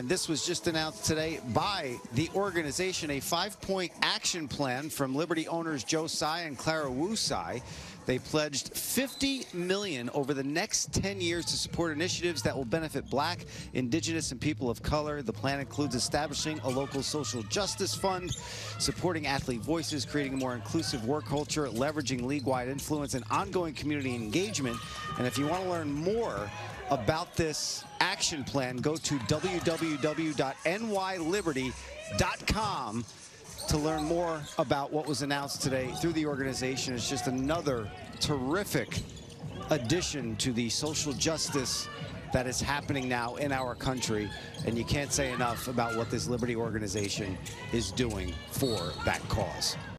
And this was just announced today by the organization, a 5-point action plan from Liberty owners Joe Tsai and Clara Wu Tsai. They pledged $50 million over the next 10 years to support initiatives that will benefit Black, Indigenous, and people of color. The plan includes establishing a local social justice fund, supporting athlete voices, creating a more inclusive work culture, leveraging league-wide influence, and ongoing community engagement. And if you want to learn more about this action plan, go to www.nyliberty.com to learn more about what was announced today through the organization. It's just another terrific addition to the social justice that is happening now in our country, and you can't say enough about what this Liberty organization is doing for that cause.